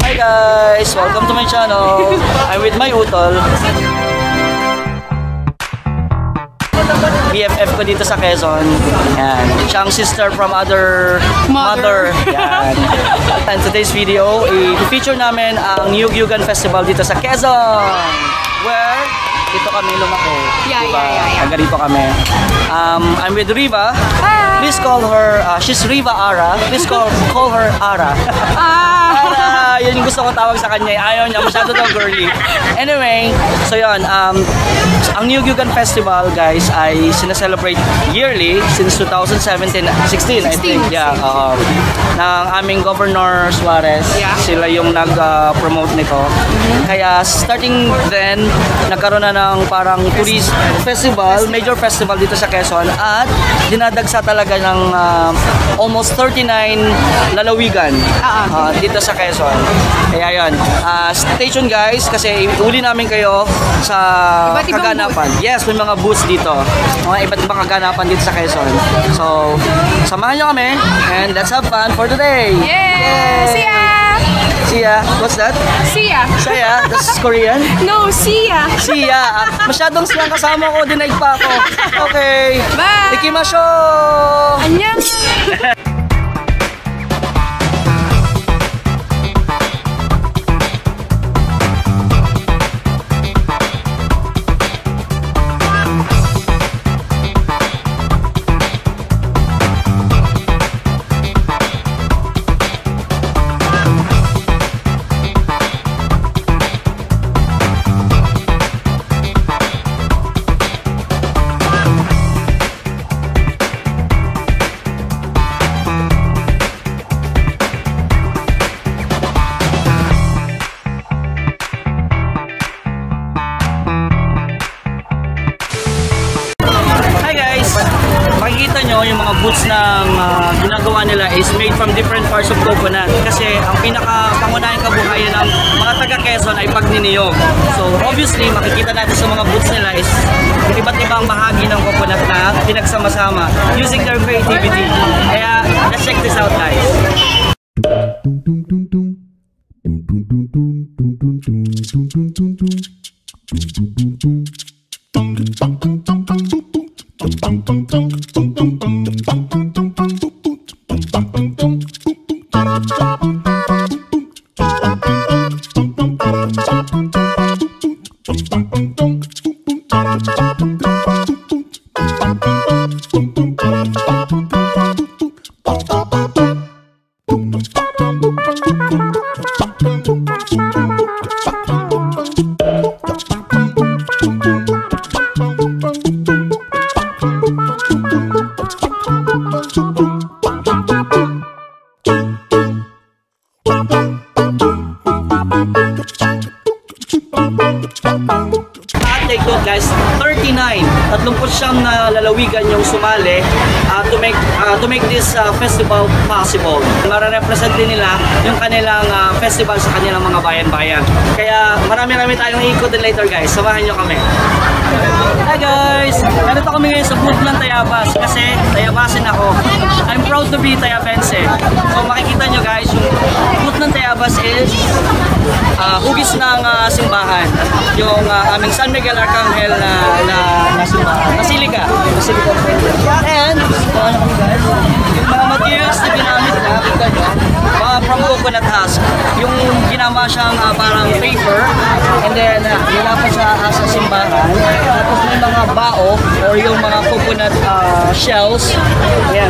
Hi guys! Welcome to my channel! I'm with my utol. BFF ko dito sa Quezon. Yan. Siyang sister from other mother. Yan. And today's video, i-feature namin ang Niyogyugan Festival dito sa Quezon. Where dito kami lumaki. Yeah. Hanggang dito kami. I'm with Riva. Hi. Please call her, she's Riva Ara. Please call her Ara. Yun yung gusto ko tawag sa kanya. Ayaw niya, masyado daw girly. Anyway, so yun, ang Niyogyugan Festival, guys, ay sineselebrate yearly since 2017, 16, I think. Yeah, ng aming Governor Suarez. Yeah. Sila yung nag-promote nito. Kaya starting then, nagkaroon na ng parang tourist festival, major festival dito sa Quezon, at dinadagsa talaga ng almost 39 lalawigan dito sa Quezon. Kaya yun, stay tuned guys, kasi uli namin kayo sa kaganapan. Yes, may mga booths dito. Mga iba't ibang kaganapan dito sa Quezon. So, samahan nyo kami and let's have fun for today! Yay! See ya! See ya! What's that? See ya! See ya? That's Korean? No, see ya! See ya! Masyadong silang kasama ko, dinaig pa ako. Okay! Bye! Ikimasyo! Annyeong! Yung mga boots na ginagawa nila is made from different parts of coconut, kasi ang pinakapangunahing kabuhayan ng mga taga Quezon ay pagniniyog. So obviously makikita natin sa mga boots nila is iba't ibang bahagi ng coconut na pinagsama-sama using their creativity. Kaya let's check this out guys. Guys, 39, 39 na lalawigan yung sumali to make this festival possible. Mara-represent din nila yung kanilang festival sa kanilang mga bayan-bayan. Kaya marami-rami tayong ikot din later guys. Samahan nyo kami. Hi guys! Ganito kami ngayon sa booth ng Tayabas kasi Tayabasin ako. I'm proud to be Tayabense. So makikita nyo guys, yung booth ng Tayabas is hugis ng simbahan. Yung aming San Miguel Arcangel na simbahan. Basilica. And, yung mga materials na ginamit na, from coconut husk. Yung ginama siyang parang paper, and then nilapos sa simbahan. Tapos may mga bao or yung mga coconut shells. Ayan,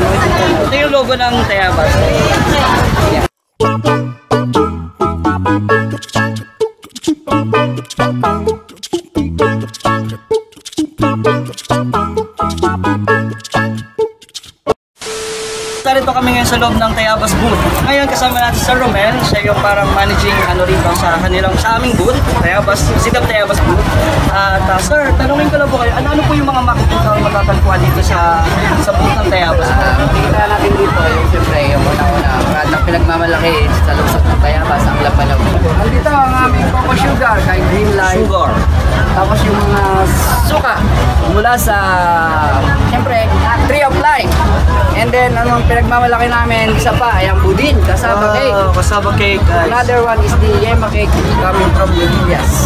ito yung logo ng Tayabas. Ayan. kami ngayon sa loob ng Tayabas Booth. Ngayon kasama natin sa Romel, siya yung parang managing ano rito sa kanilang sa aming booth, Tayabas, Sitap Tayabas Booth. At sir, tanungin ko lang po kayo, ano po yung mga makikita o matatagpuan dito sa booth ng Tayabas? Makikita natin dito yung siyempre yung una-una product pinagmamalaki sa lungsod ng Tayabas, ang lapalaw. Nandito ang aming coco sugar kay Green Life Sugar. Tapos yung mga suka mula sa siyempre Tree of Life. And then, anong pinagmamalaki namin, isa pa ay ang budin, cassava cake. Cassava cake, guys. Another one is the yema cake coming from the Indias.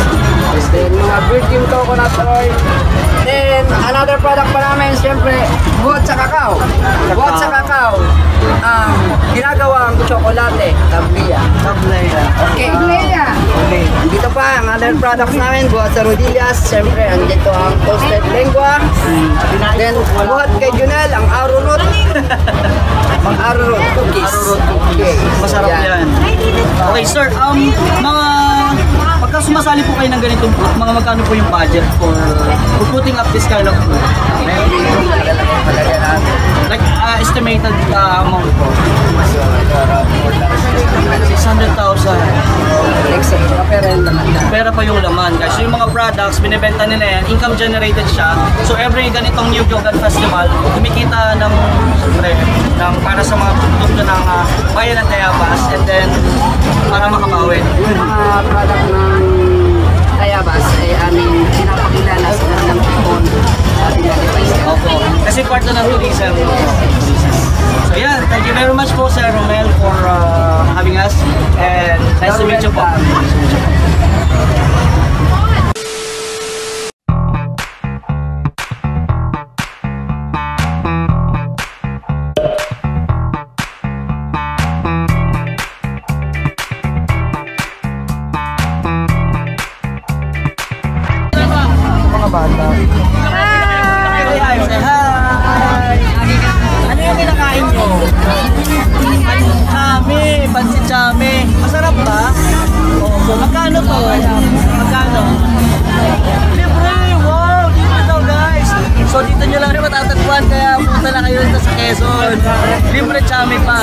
Then, mga virgin coconut oil. Then, another product pa namin, siyempre, buhat sa kakao. Buhat sa kakao. Ginagawang chocolate, tablilla. Tablilla. Okay. Tablilla. Okay. Dito pa, ang other products namin, buhat sa rodillas. Siyempre, andito ang toasted lengua. Then, buhat kay Junel, ang arrowroot. Arrowroot cookies. Okay. Masarap yan. Okay, sir. Pagka sumasali po kayo ng ganitong food, mga magkano po yung budget for putting up this kind of food? Like, estimated amount po? 600,000. Pera pa yung laman, guys. So yung mga products, binibenta nila yan, income generated siya. So every ganitong Niyogyugan Festival, kumikita ng para sa mga produkto ng bayan ng Tayabas, and then para makabawin. Yung mga product ng Tayabas ay aming pinapakilala sa ng Pipon. Opo. Kasi part na ng tourism. So yeah, thank you very much po Sir Romel for having us. And nice to meet you po. Libre chami pa.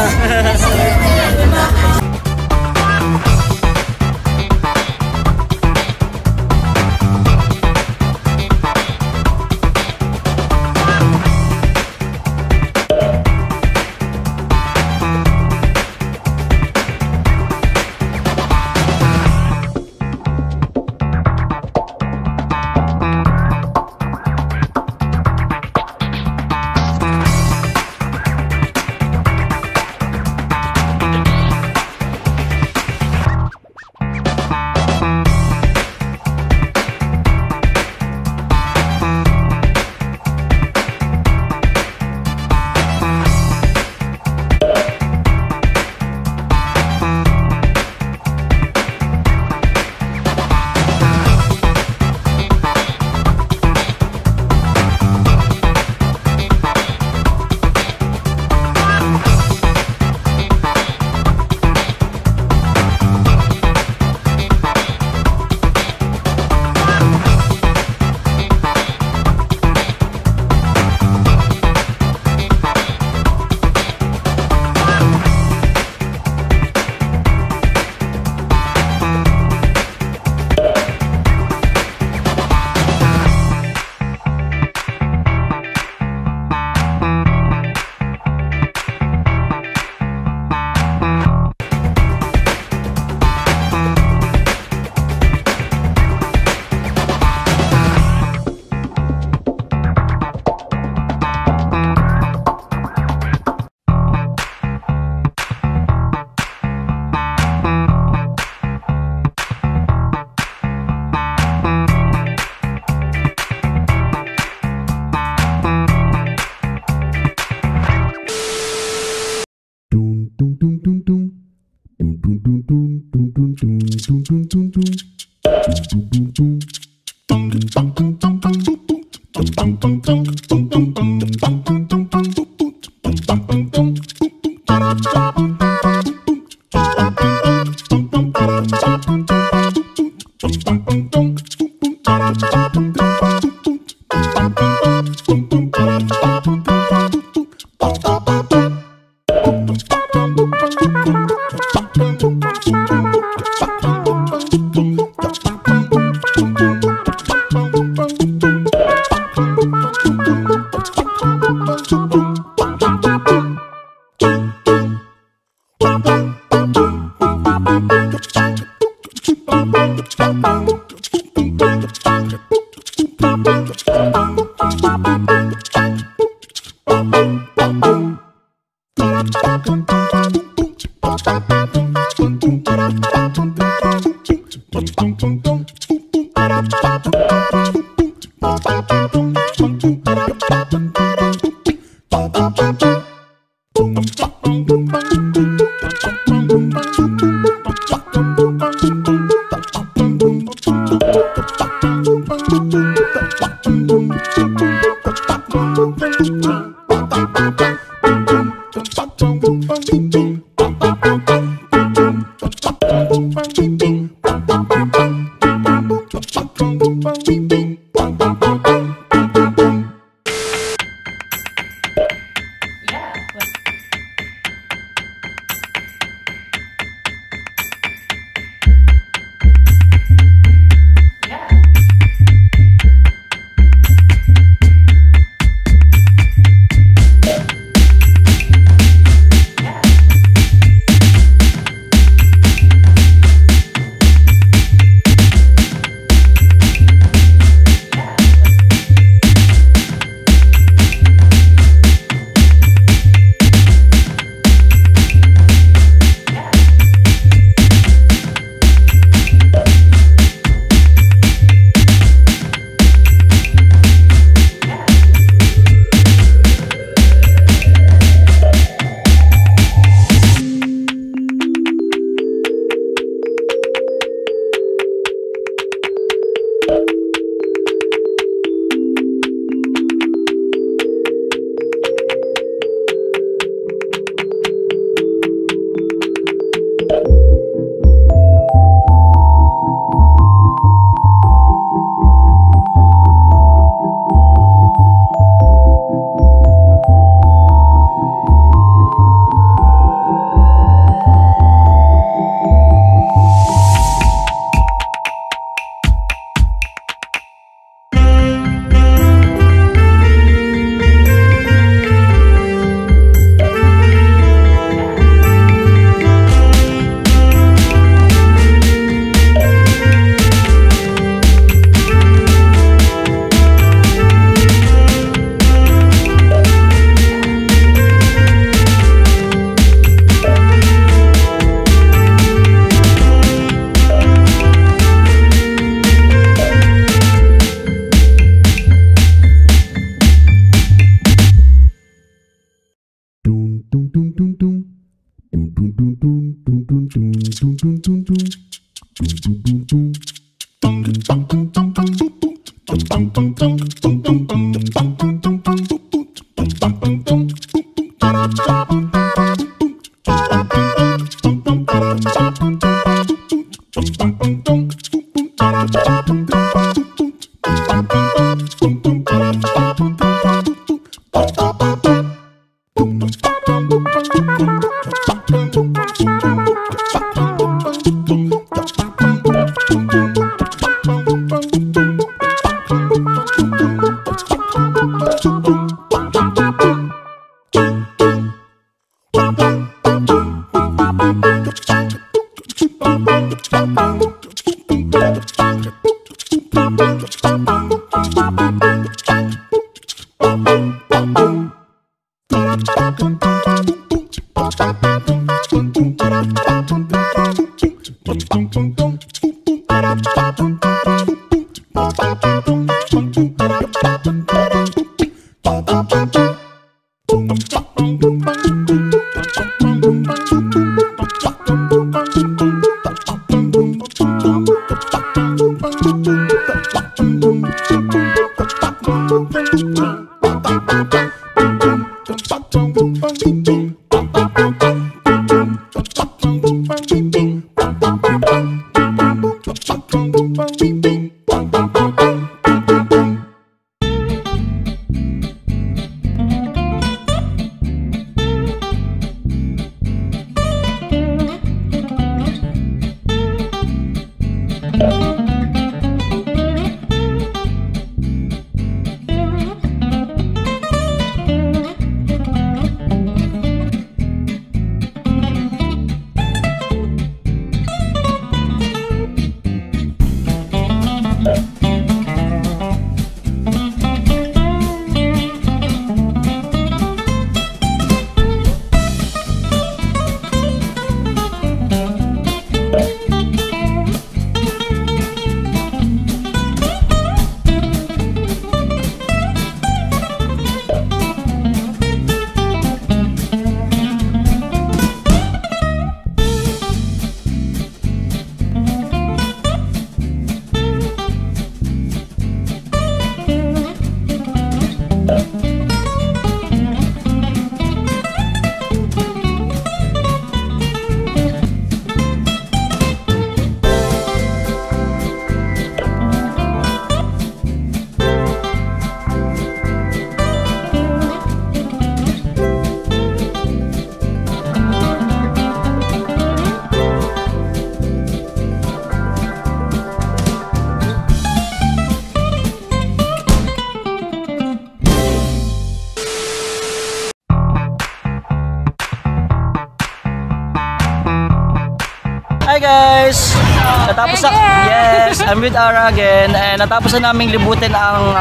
Natapos na, yes, I'm with Ara again. And natapos na naming libutin ang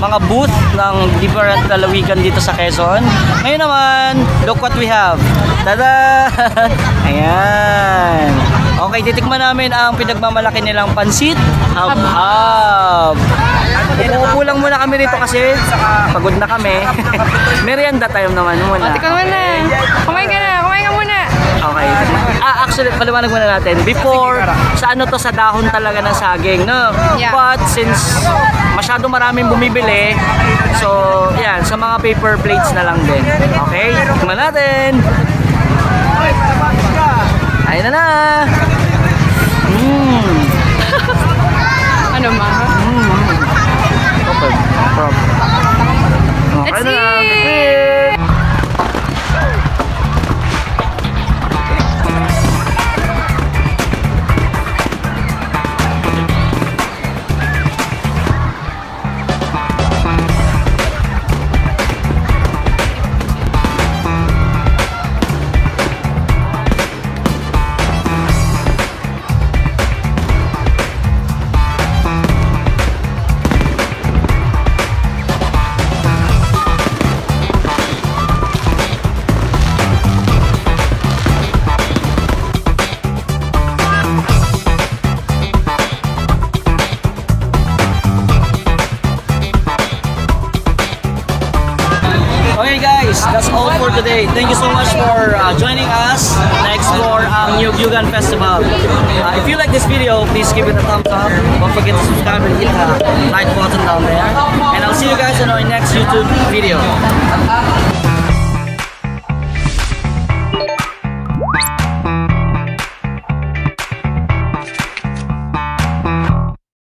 mga booth ng different lalawigan dito sa Quezon. Ngayon naman, look what we have. Tada! Ayan. Okay, titikman namin ang pinagmamalaki nilang pansit. Hab-hab. Uupo lang muna kami rito kasi pagod na kami. Merienda time naman muna. Tikman muna. Kumain ka na. Kumain ka muna. Okay. Actually, paliwanag muna natin. Before, sa ano to, sa dahon talaga ng saging, no? Yeah. But since masyado maraming bumibili, so, yan, sa mga paper plates na lang din. Okay? Tikman natin. Ayun na na. Mmm. Ano ma? Mmm. Okay. Let's see! That's all for today. Thank you so much for joining us and explore Niyogyugan Festival. If you like this video, please give it a thumbs up. Don't forget to subscribe and hit the like button down there. And I'll see you guys in our next YouTube video.